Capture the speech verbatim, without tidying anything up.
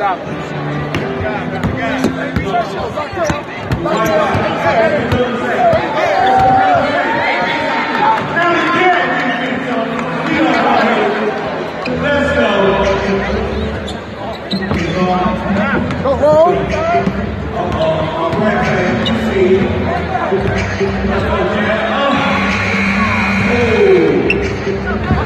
Let's go. Go home.